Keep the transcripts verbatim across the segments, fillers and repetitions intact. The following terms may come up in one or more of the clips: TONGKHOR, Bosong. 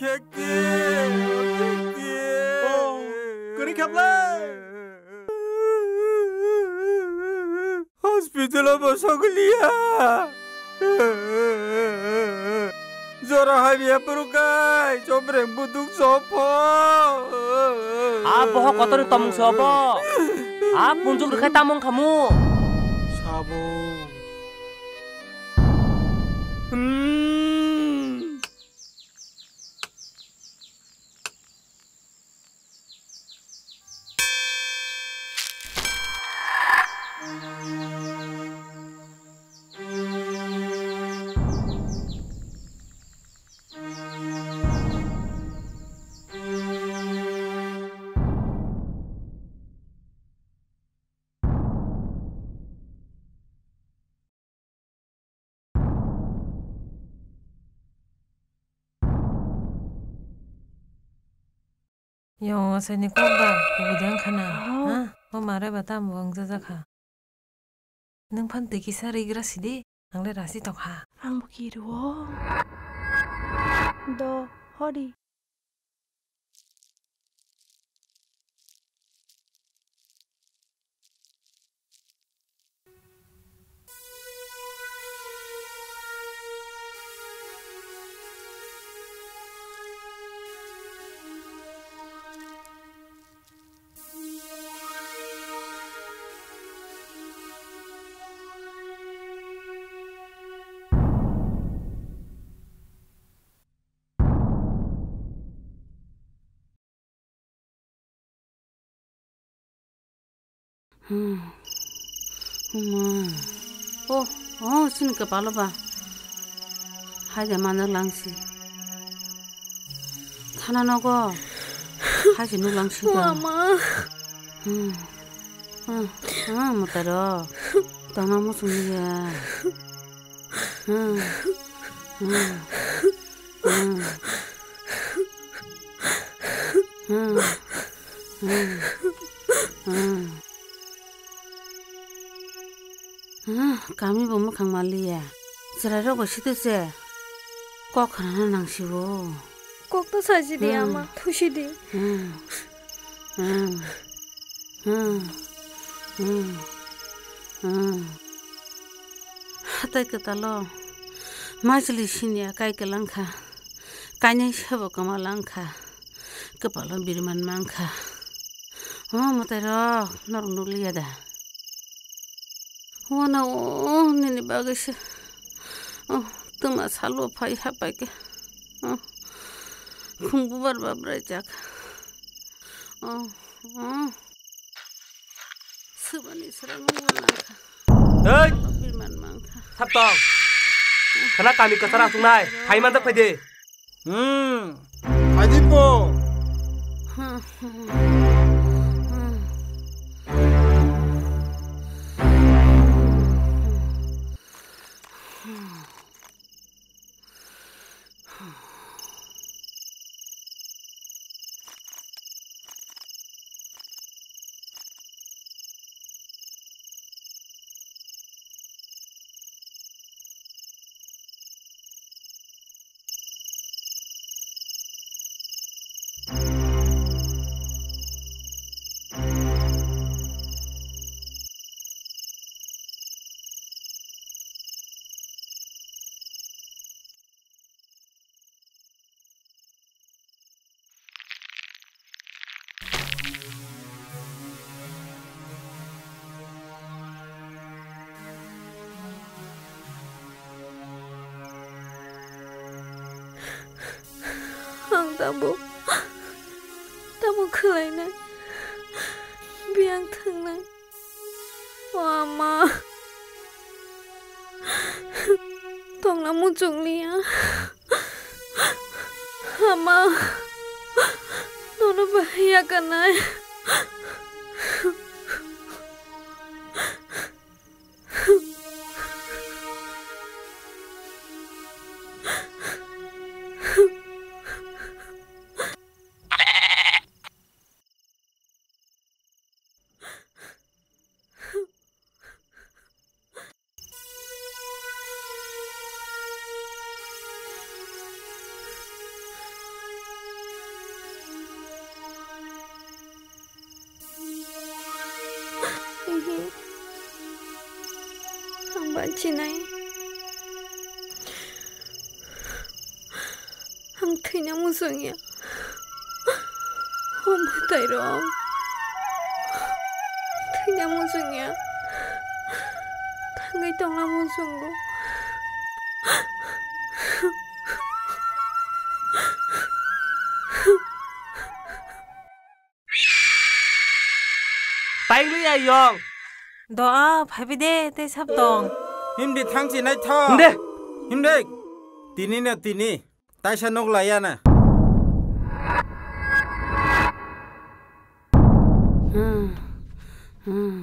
objektif. Objektif. Oh, gerikaplah. Hospital Bosong Lia. Zorah dia perukai, combreng buduk sopo. Apa kok kotor ditomong sopo? Apa muncul dekat tamong kamu? Sabung. Hmm. Yo, saya ini kumbang, kemudian karena, ah, mau marah batam buang jazaka. Neng pantai kisah regresi di, angler rasi tokha. Ang bukiru, do, hori. Hmm, hmm, oh, oh, sini kepala bah, hai mana langsi, tanah naga, hai sini langsi kan, mama, hmm, ah, ah, mutero, tanahmu sini ya, hmm, hmm, hmm, hmm, hmm, hmm. Kami bomo kang mali ya, cerita kok situ sih, kok karena nangsi wo, kok tuh saja dia mah, tuh sih dia, hmm, hmm, hmm, hmm, hmm, hati kita lo, majelisin ya kayak kelangka, kayaknya siapa kamu langka, kepala birman mangka, oh matero, norong nuli ya dah. Wana oh nini bagus, oh tengah salu apa ya pakai, oh kumbubar babrajak, oh oh sebani serang mangka, hei, birman mangka, sabtong, karena kami kesana sungai, hai mantap aja, hmm, aji po. Tamu, tamu kelainan, biang tenang, mama, tolonglah muncung liang, mama, nono bahaya kanai, Mbak Cinai. Ang kanya musuhnya. Oh, matay dong. Kanya musuhnya. Tanggay tong lang musuh ko. Paigli ya yong. Doa, habide te sabtong. Himde thangsi nai tho. Himde. Himde. Tini na tini. Taisha nok laya na. Hmm. Hmm.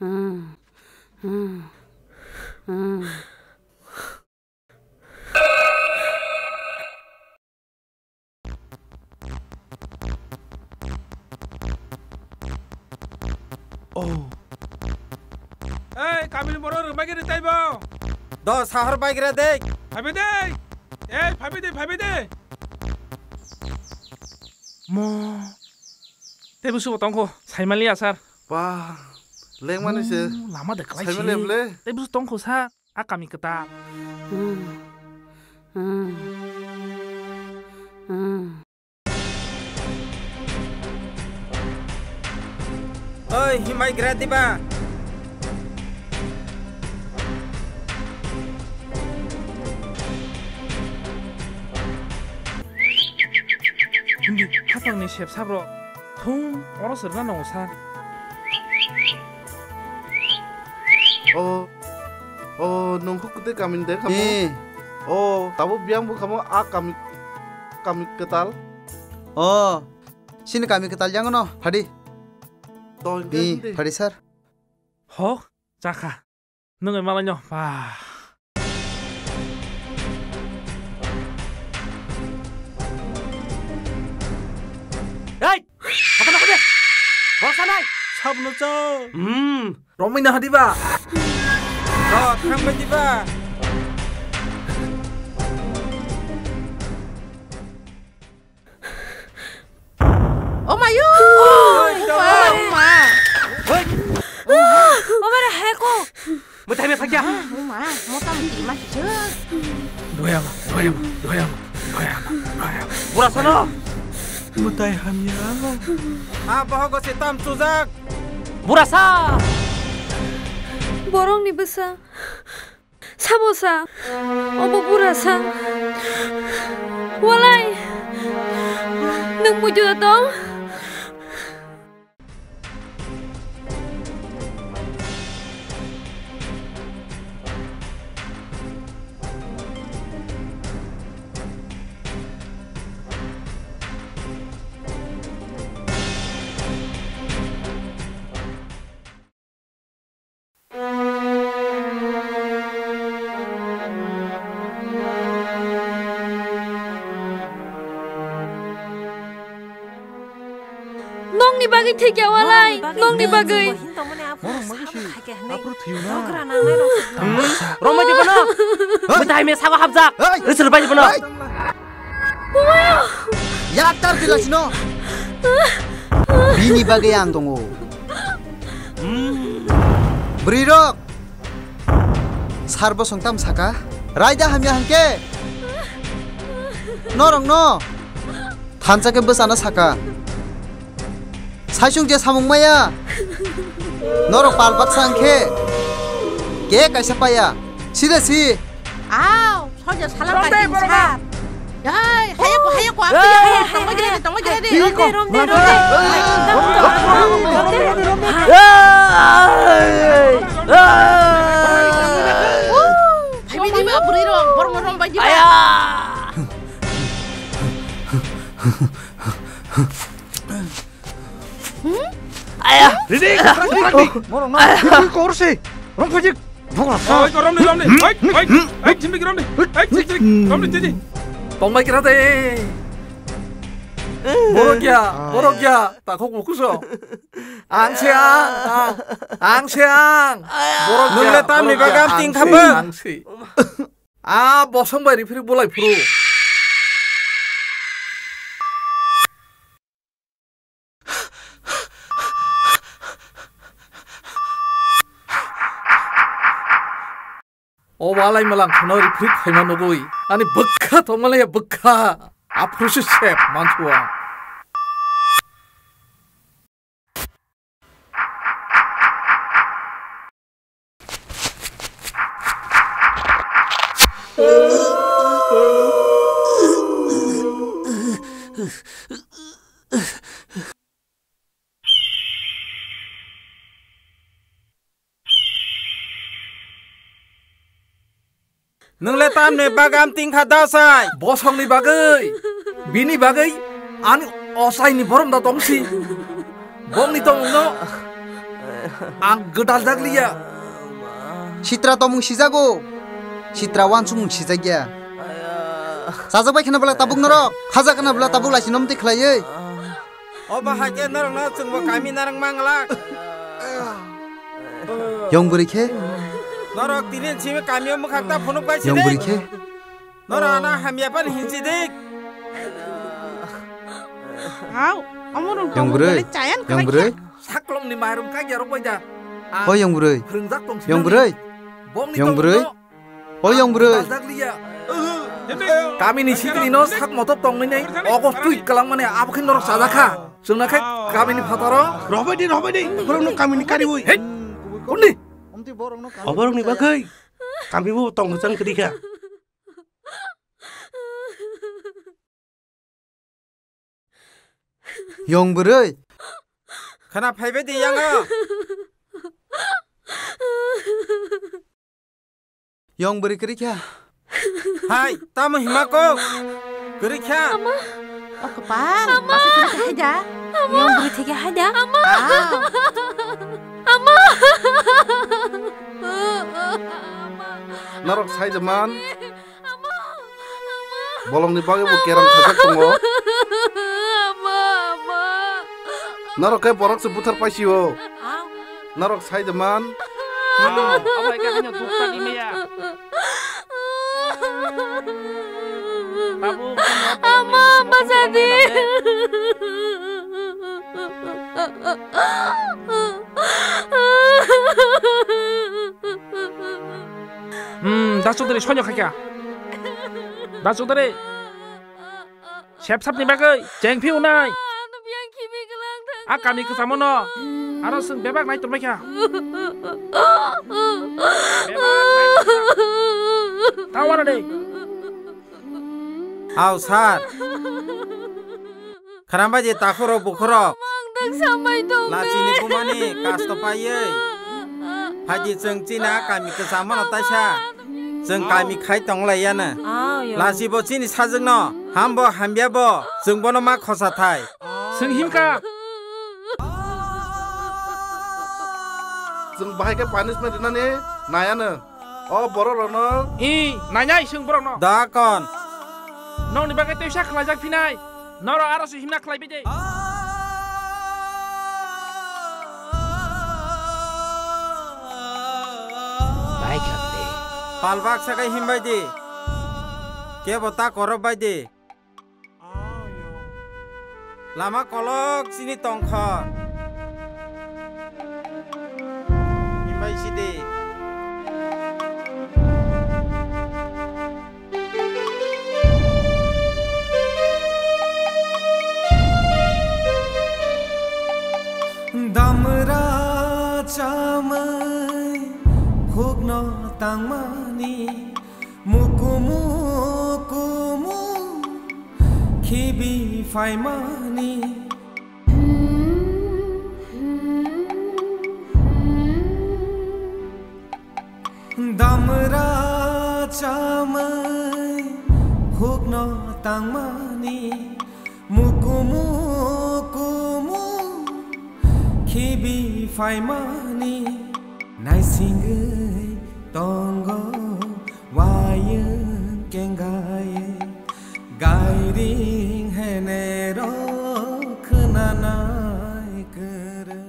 Hmm. Hmm. Hmm. Oh. Hey, Kamil Moro rumah kita tay bang. Doh sahur baik kita dek. Habis dek. Eh, habis dek, habis dek. Mo. Tapi musuh utang ko. Saya melihat sar. Wah, leng mana sih? Lama dek lagi. Saya melihat le. Tapi musuh utang ko sar. Akami ketar. Hmm. Hmm. Hmm. Oi, himai gratis ba. Hindi, hapang ni chef sabro. Thum, oros rana osan. Oh. Oh, nungku kute kami de kamu. Eh. Oh, tabu biang bu kamu a kami kami ketal. Oh. Sini kami ketal jangan no. Hadi. Di Parisar, ho, cakah, nunggu malanyo, wah, hey, apa nak deh, bosanai, sabun aja, hmm, romi nah di ba, oh, kambing di ba. Oh my god. Mau tanya saja. Mau mana? Mau tahu gimana sih? Doa mah, doa mah, doa mah, doa mah, doa mah. Burasana. Mau tanya hamnya apa? Apa kau setam suzak? Burasa. Borong nih besar. Samosa. Obo burasa. Walai. Neng mujud atau? Bagi tiga walai, nong di bagai. Roma di mana? Betah mes aku habzak. Risel baju mana? Ya tar bilas no. Ini bagian tunggu. Berirok. Sarbo songtam saka. Raja hamya hangke. Norong no. Tanca kebes anas saka. Saisung je samung maya, norok palbat sangke, ke kaisa paya, sida si. Aw, soja salam kasih besar. Yai, hayaku hayaku aku ya, tunggu jadi, tunggu jadi. Romde, romde, romde. Habi di mana berirong, borong-borong baju. Ayah. Ayah, ridik, ridik, morong, ridik kursi, rom kajik, bola, baik, rom di, rom di, baik, baik, baik, cimbik rom di, baik, cimbik, rom di, cimbik, tong baik rata, borok ya, borok ya, tak kok kuso, angsiang, angsiang, borok ya, nggak tahu nih bagai ting kabel, ah, bosong bayi dipilih bola itu. O walai malang kanori prit hema nogoi. Ani bekka tomale ya bekka. Aprusi sep mantua. Nungle tan ne bagam ting khadasai Bosong ni bagai bini bagai ani osai ni borom da tongsi bong ni tong no ang gedal daglia Citra tomung sijago Citra wan sumung sijagia sajabai khana bala tabuk norok khaja khana bala tabuk lasi nomti khlaiye oba hake narang na chungwa kami narang manglak yong buri khe Norok tinin cime kami om khakta phonuk bai chide. Yang burikhe. Norana hamya pan hinci dek. Hau, amurung yang burai. Yang burai. Saklong ni marum kaya rok bai ja. Oh yang burai. Yang burai. Yang burai. Oh yang burai. Kami ni sini no sak motop tong ni. Ogos tuik kalang mane abkhin norok sadakha. Sunakhe kami ni phataro. Robai di robai di. Kurang kami ni kari woi. Hei. Kundi. Oborong nih bagai, kami bu tong hutan ketiga. Yang beroi, karena paybe di yang ah. Yang beri kerikya. Hai, tamu himako, kerikya. Ama, aku paham. Ama, ada. Yang beri tiga ada. Ama. Ama. Narok saya jaman bolong dipakai bukiran kajak tunggu narok kayak porok seputar pasio narok saya jaman ama mas adi Hmm, dah saudari sonjok kakak. Dah saudari. Siap-siap nih bagai, jeng piu nai. Ah kami ke samono. Aros sen bebak naik turun kakak. Tawar deh. Ausar. Kenapa je takuro bukuro? Sampai dong. Laci ini kumani, kastopaye. Haji ceng Cina kami kesama Natasha. Ceng kami kai tong layana. Laci bocini sajeng no. Hambo hambiabo. Ceng bono mak kosatai. Ceng himka. Ceng bahaya punishment nane. Nayana. Oh borolono. I nanya ceng borono. Dakon. Nong dibagai tuisha kelajak finai. Noro aras himna kelai biji. Palbak sakai himbai di, ke botak korobai di. Lama kolok sini tongkor. Himbai sini. Damra chamai hukno tangma. Mukumu kumu kibi faimani damra chamai hukna tangmani mukumu kumu kibi faimani nai singai tonggo Wayang kenggaye gairing henero kenanai kere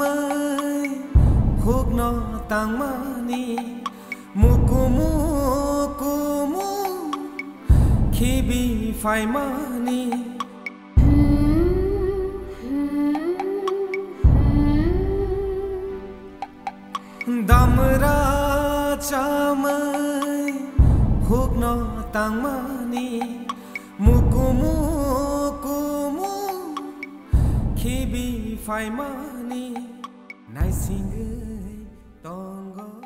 mai huk no tang mani mukumu kumu kibi fai mani. Damra chamai hukno tangmani mukumu kumu kibi faimani nai singai tonggo.